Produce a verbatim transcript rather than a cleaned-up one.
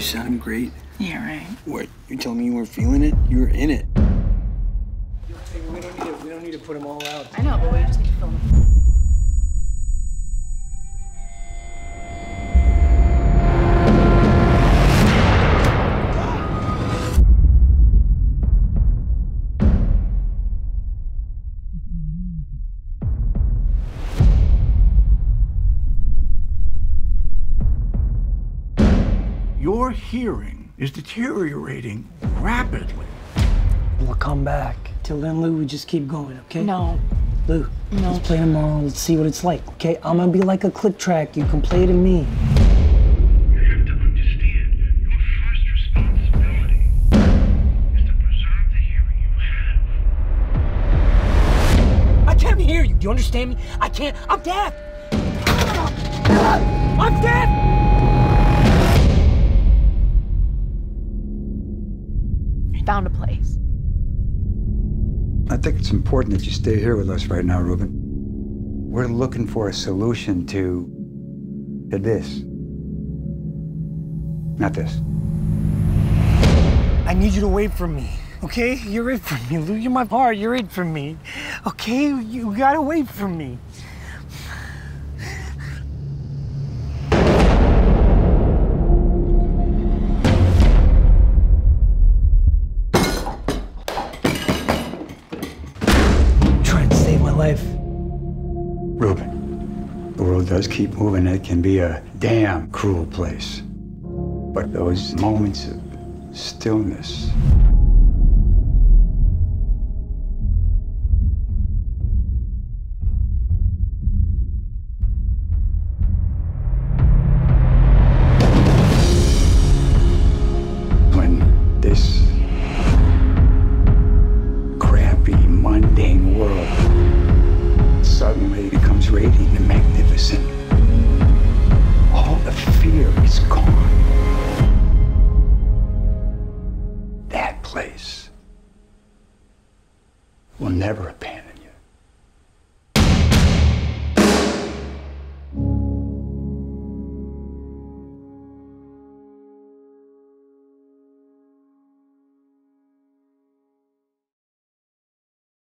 You sounded great. Yeah, right. What, you're telling me you weren't feeling it? You were in it. Hey, we don't need to, we don't need to put them all out. I know, but we just need to film them. Your hearing is deteriorating rapidly. We'll come back. Till then, Lou, we just keep going, okay? No. Lou, no. Let's play tomorrow. Let's see what it's like, okay? I'm gonna be like a click track. You can play to me. You have to understand, your first responsibility is to preserve the hearing you have. I can't hear you. Do you understand me? I can't. I'm deaf. I'm deaf. Found a place. I think it's important that you stay here with us right now, Reuben. We're looking for a solution to, to this. Not this. I need you to wait for me, okay? You're it for me, Lou. You're my part. You're it for me, okay? You gotta wait for me. Life. Reuben, the world does keep moving. It can be a damn cruel place. But those moments of stillness, when this crappy, mundane world suddenly becomes radiant and magnificent. All the fear is gone. That place will never appear.